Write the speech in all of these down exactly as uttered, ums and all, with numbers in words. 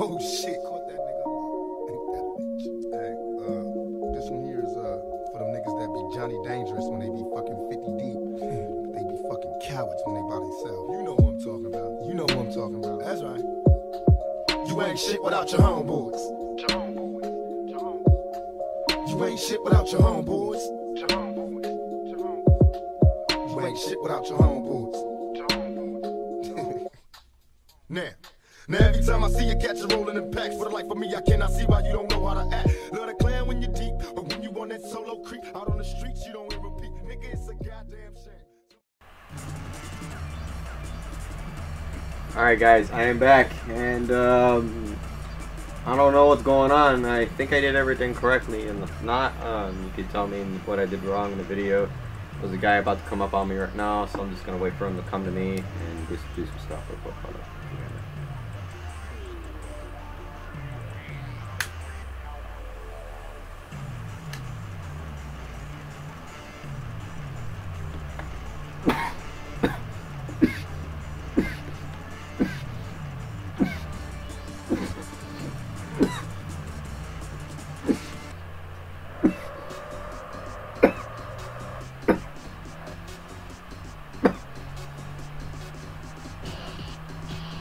Oh shit, caught that nigga. That bitch. Hey, uh, this one here is uh for them niggas that be Johnny Dangerous when they be fucking fifty deep. But they be fucking cowards when they by themselves. You know who I'm talking about. You know who I'm talking about. That's right. You ain't shit without your homeboys. Your homeboys. Your homeboys. You ain't shit without your homeboys. Your homeboys. Your homeboys. You ain't shit without your homeboys. Your homeboys. Your homeboys. Now. Now every time I see you catch a rolling in packs, for the life of me I cannot see why you don't know how to act. Love the clan when you're deep, but when you on that solo creep, out on the streets you don't hear repeat. Nigga, it's a goddamn shame. Alright guys, I am back, and um, I don't know what's going on. I think I did everything correctly, and if not, um, you can tell me what I did wrong in the video. There's a guy about to come up on me right now, so I'm just going to wait for him to come to me and just do some stuff real quick. Hold up.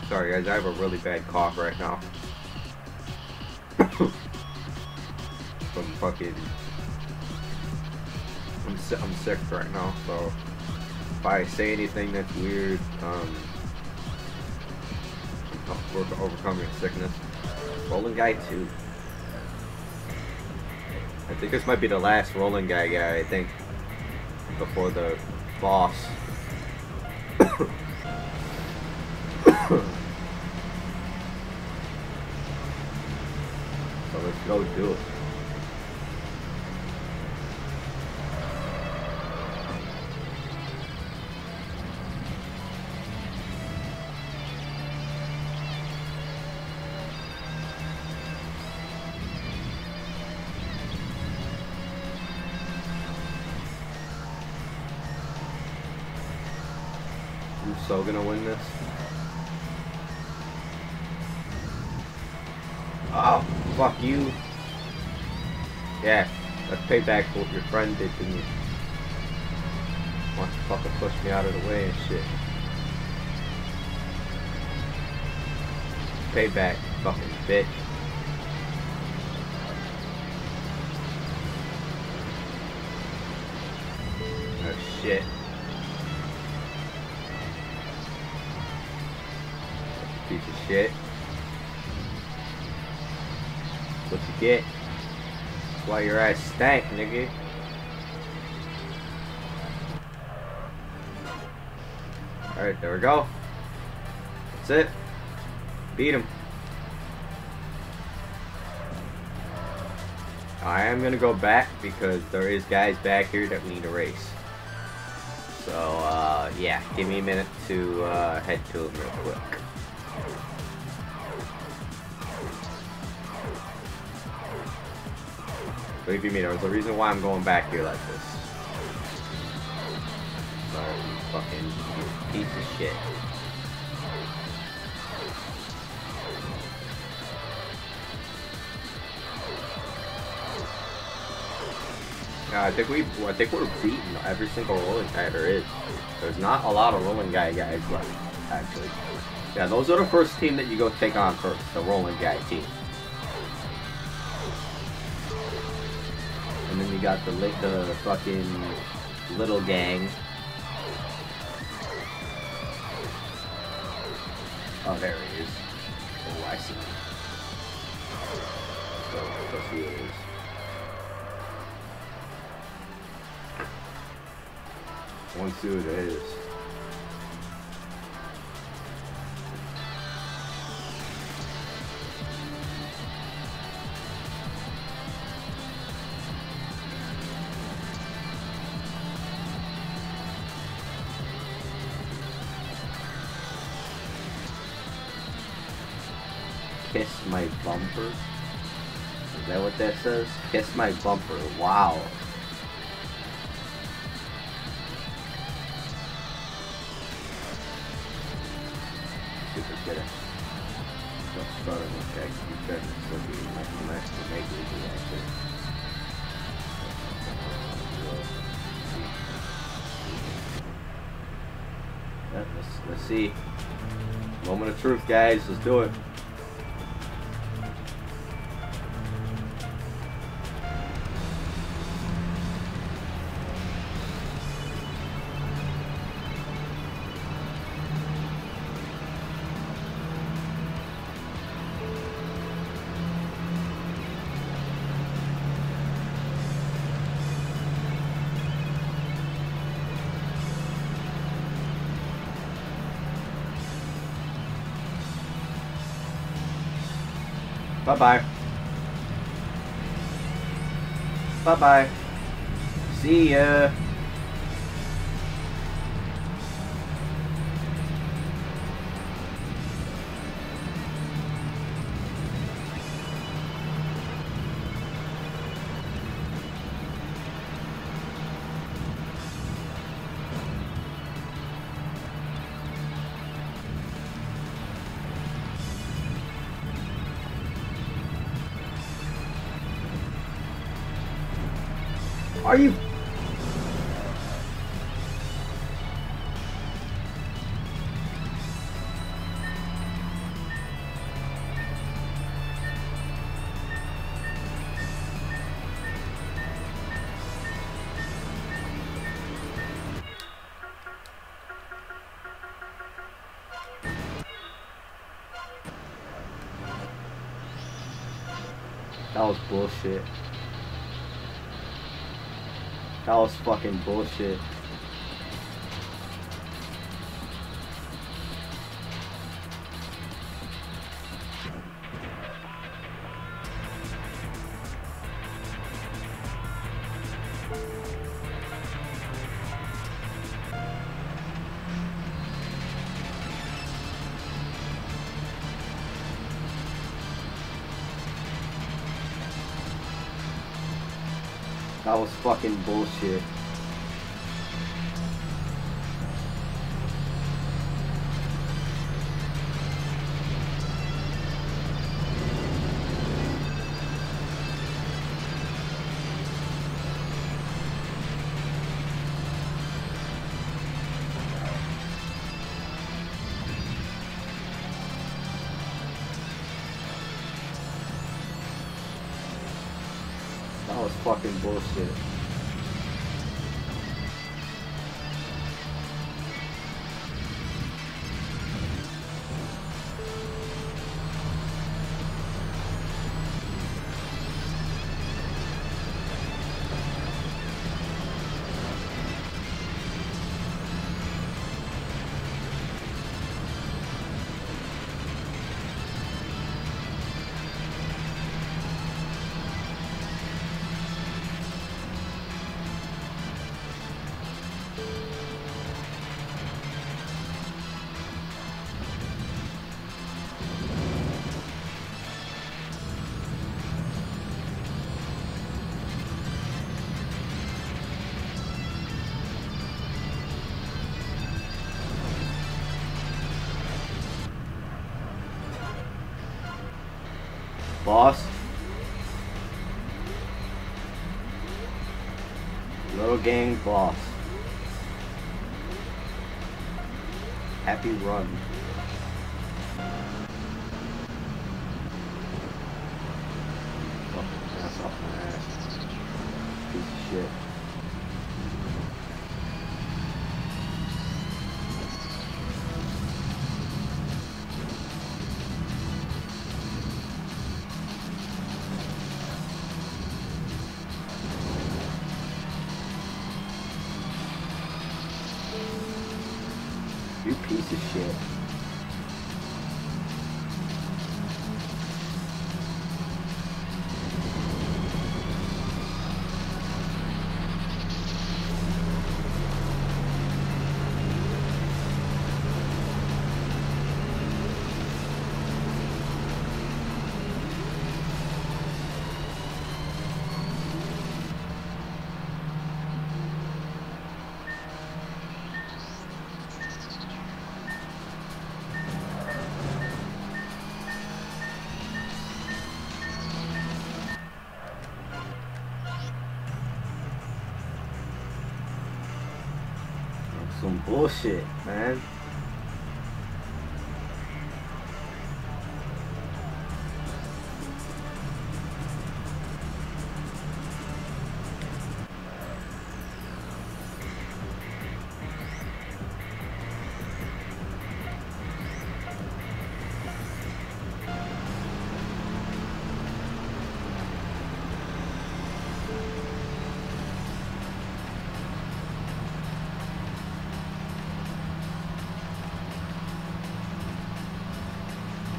Sorry guys, I have a really bad cough right now. From fucking, I'm si I'm sick right now, so if I say anything that's weird, um, I'll work to overcome your sickness. Rolling guy two. I think this might be the last rolling guy guy. I think before the boss. So let's go do it. I'm so gonna win this. Oh, fuck you. Yeah, let's pay back for what your friend did to me. Wants to fucking push me out of the way and shit. Pay back, fucking bitch. Oh shit. Piece of shit. What you get? That's why your ass stank, nigga. Alright, there we go. That's it. Beat him. I am gonna go back because there is guys back here that we need to race. So, uh, yeah. Give me a minute to uh, head to him real quick. Believe me, there's a reason why I'm going back here like this. Sorry, you fucking you piece of shit. Yeah, I think we, I think we're beating every single rolling guy there is. There's not a lot of rolling guy guys left, actually. Yeah, those are the first team that you go take on first, the rolling guy team. And then you got the lick the fucking little gang. Oh, there he is. Oh, I see. So, let's see who it is. I want to see who it is. Kiss my bumper? Is that what that says? Kiss my bumper. Wow. Super kidding. started with that, you better still be like the last to make it do that shit. Yeah, let's, let's see. Moment of truth, guys. Let's do it. Bye-bye. Bye-bye. See ya. Are you? That was bullshit. That was fucking bullshit. That was fucking bullshit. That was fucking bullshit. Boss, little gang boss, happy run. Fucking ass off my ass, piece of shit. You piece of shit. Some bullshit, man.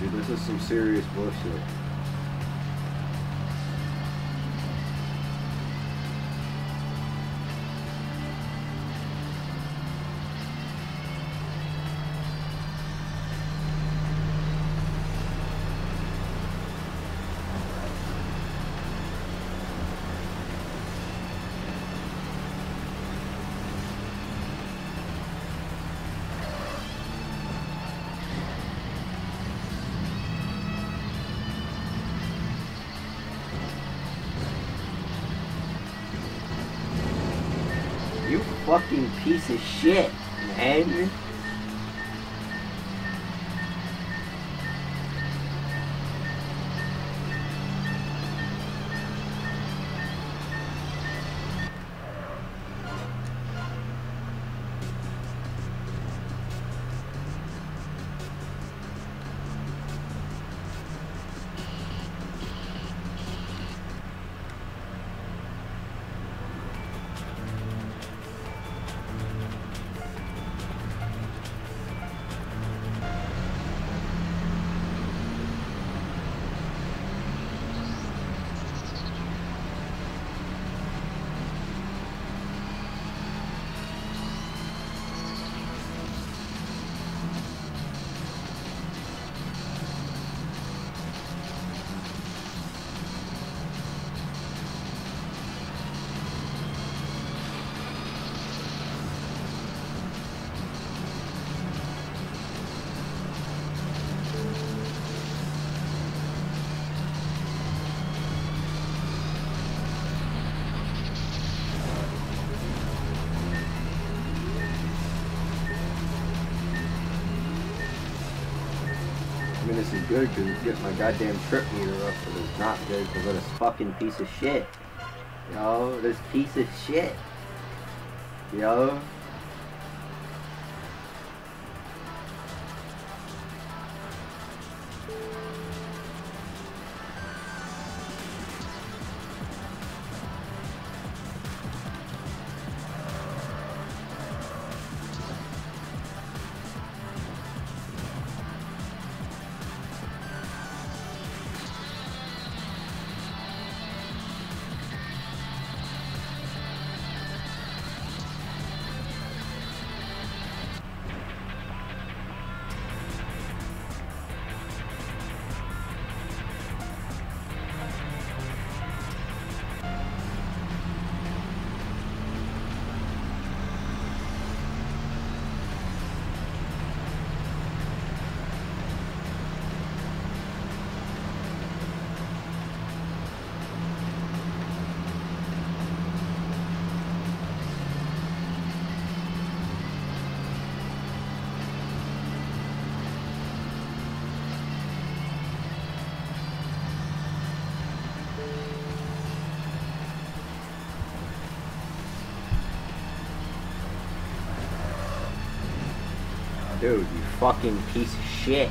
Dude, this is some serious bullshit. You fucking piece of shit, man. I mean, this is good because it gets my goddamn trip meter up, but it's not good because of this fucking piece of shit. Yo, this piece of shit. Yo. Dude, you fucking piece of shit.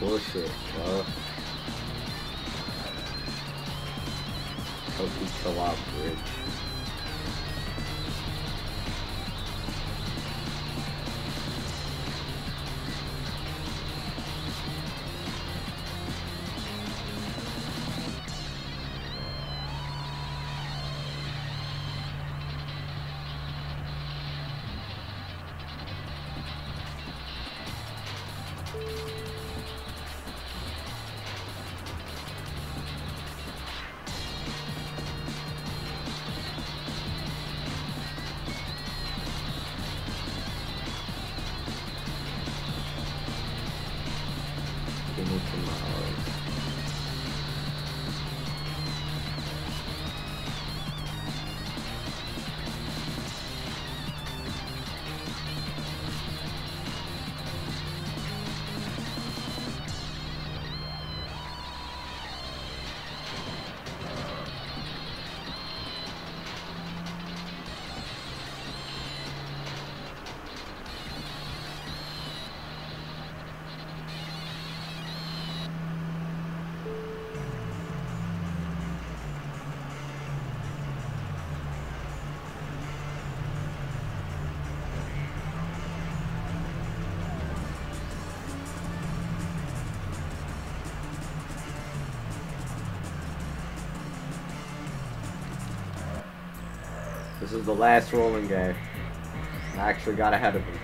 bullshit, bro. Help me chill out, Rich. This is the last rolling guy. I actually got ahead of him.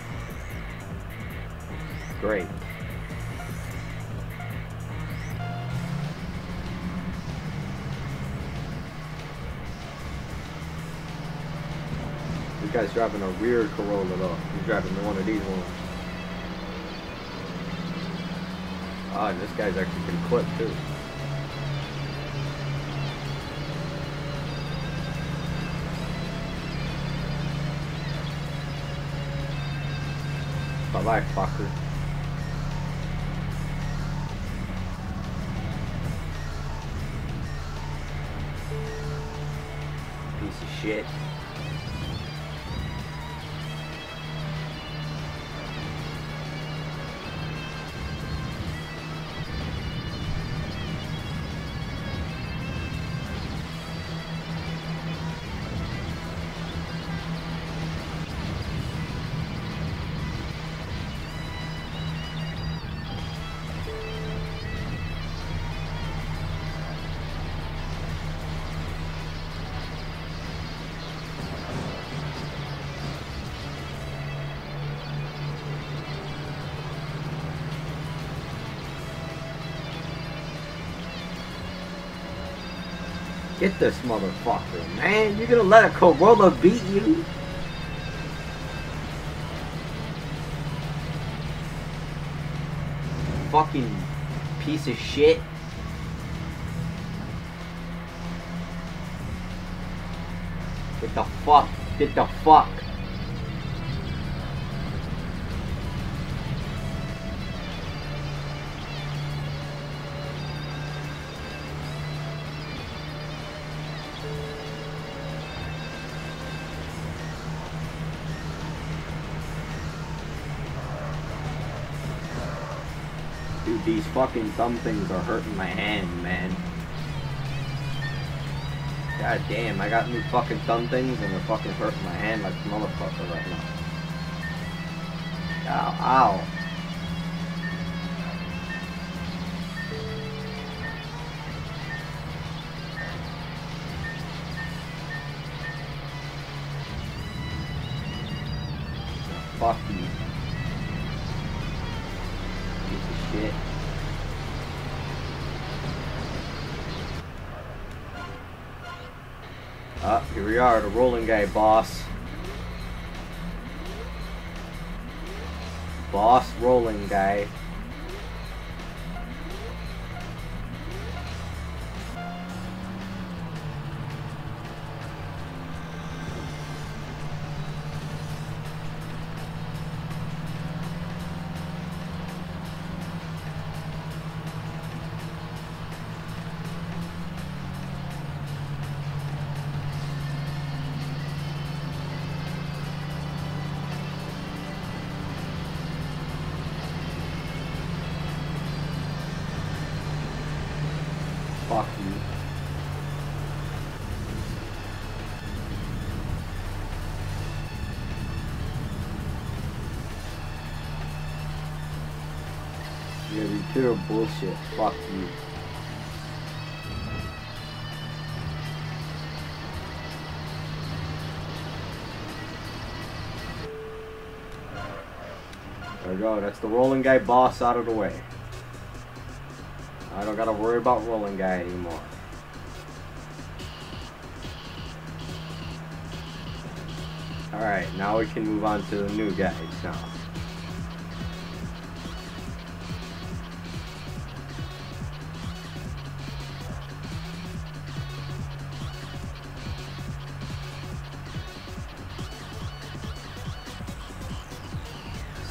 Great. This guy's driving a weird Corolla though. He's driving one of these ones. Ah, and this guy's actually been clipped too. Bye, fucker. Piece of shit. Get this motherfucker, man. You're gonna let a Corolla beat you? Fucking piece of shit. Get the fuck. Get the fuck. Dude, these fucking thumb things are hurting my hand, man. God damn, I got new fucking thumb things and they're fucking hurting my hand like a motherfucker right now. Ow, ow. Oh, here we are, the rolling guy, boss. Boss rolling guy. Fuck you. Yeah, you pure bullshit. Fuck you. There we go. That's the rolling guy boss out of the way. I don't gotta worry about rolling guy anymore. Alright, now we can move on to the new guys now.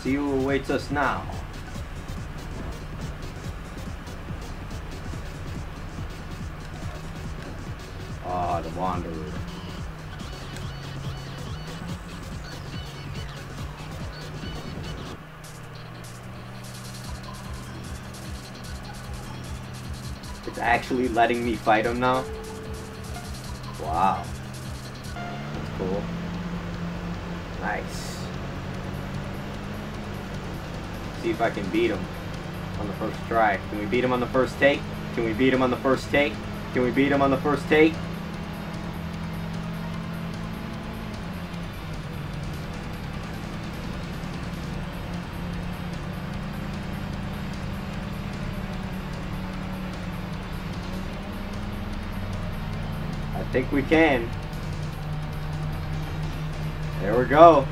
See who awaits us now. Ah, oh, the Wanderer. It's actually letting me fight him now? Wow. That's cool. Nice. See if I can beat him on the first try. Can we beat him on the first take? Can we beat him on the first take? Can we beat him on the first take? I think we can. There we go.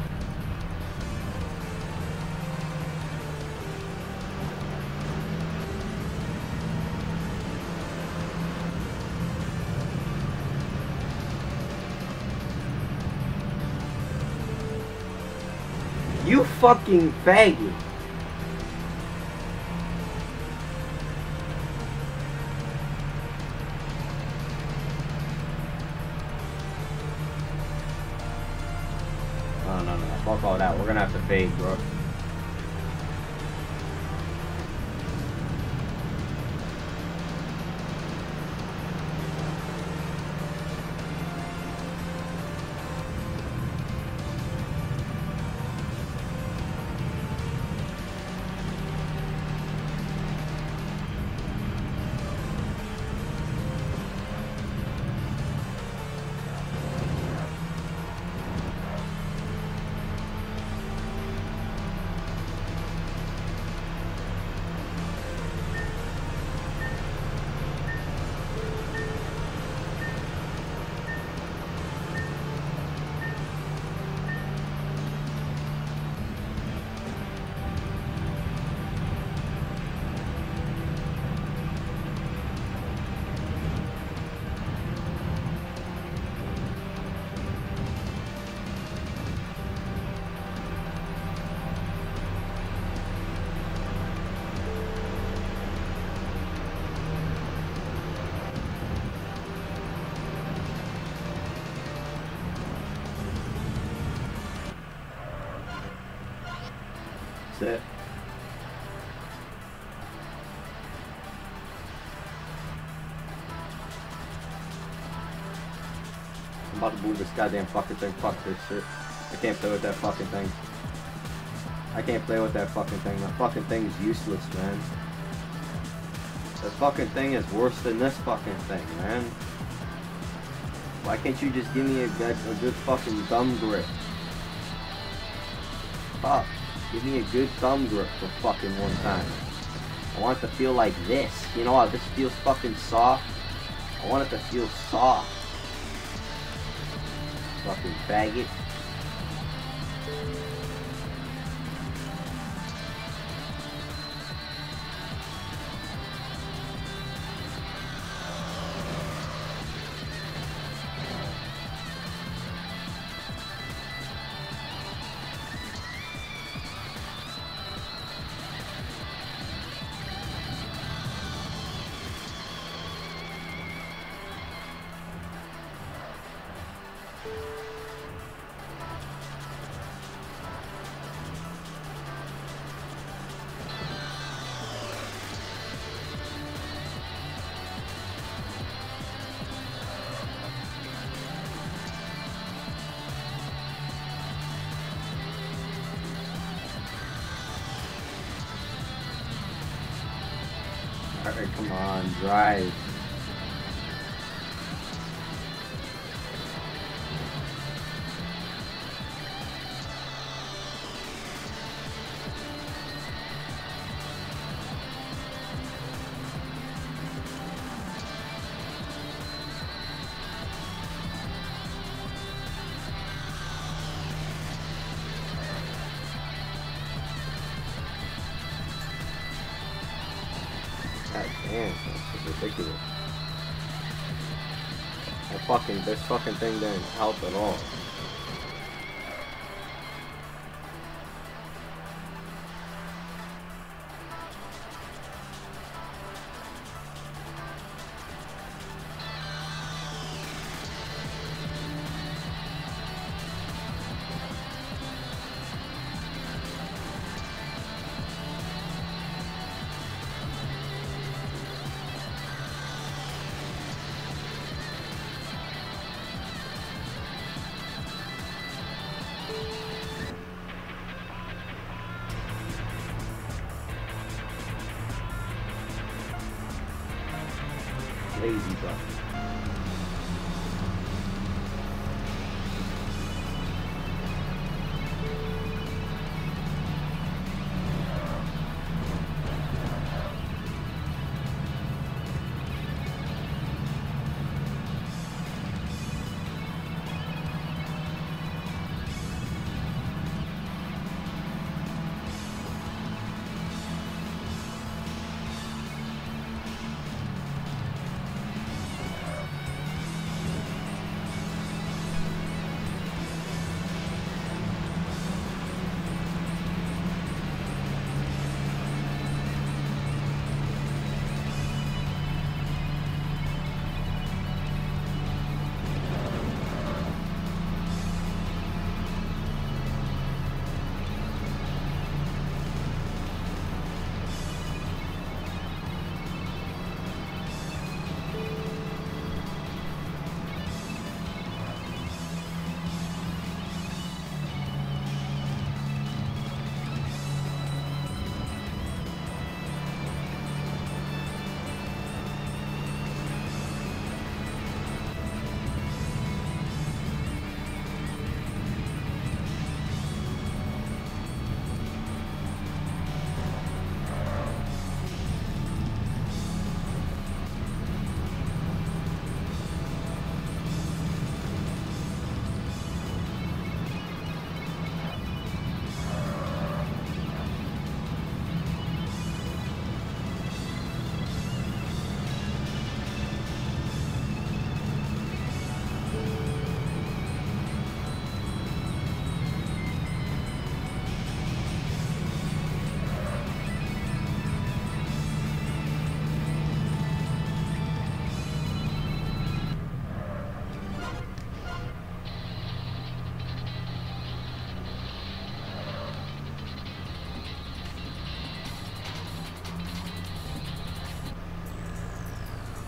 You fucking faggot. Oh, no, no, no. Fuck all that. We're gonna have to fade, bro. That's it. I'm about to move this goddamn fucking thing. Fuck this shit. I can't play with that fucking thing. I can't play with that fucking thing. That fucking thing is useless, man. That fucking thing is worse than this fucking thing, man. Why can't you just give me a good, a good fucking thumb grip? Fuck. Give me a good thumb grip for fucking one time. I want it to feel like this. You know what? This feels fucking soft. I want it to feel soft. Fucking faggot. Alright, come on, drive. Man, this is ridiculous. I fucking, this fucking thing didn't help at all. Lazy bro.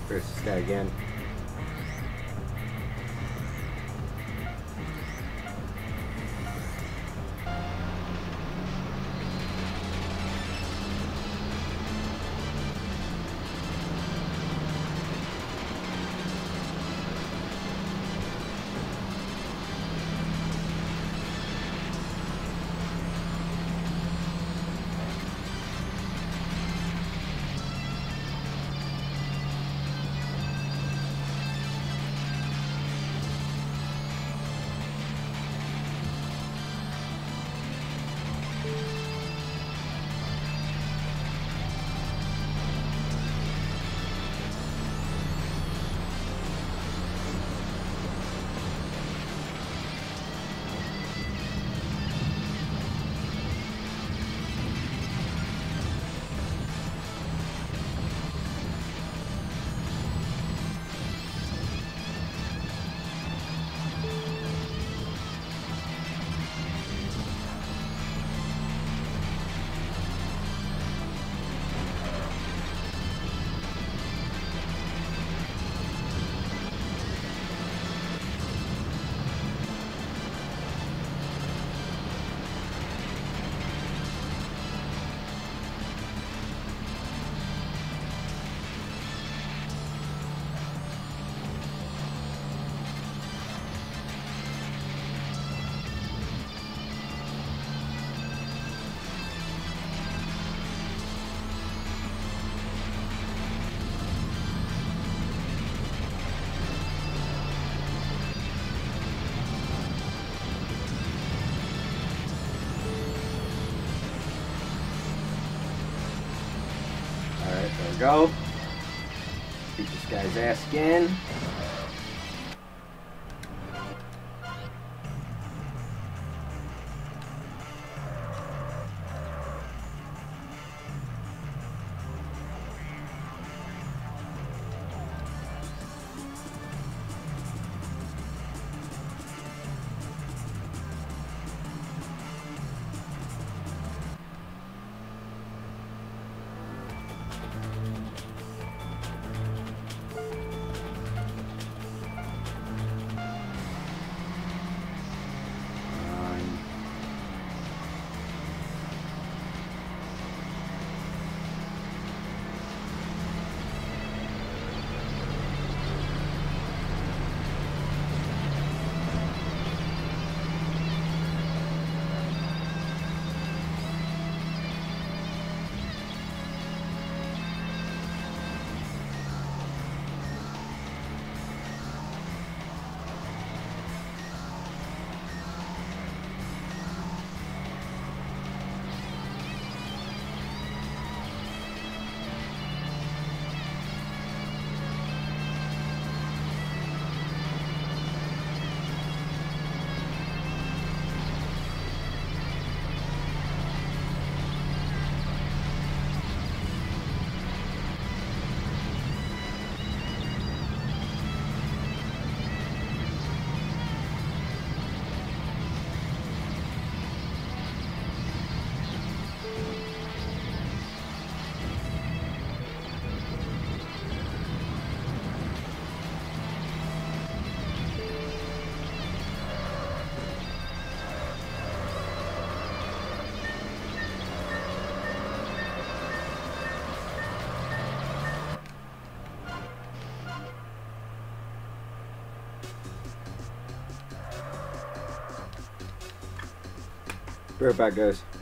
Chris, this guy again. we go. Beat this guy's ass again. Be right back, guys.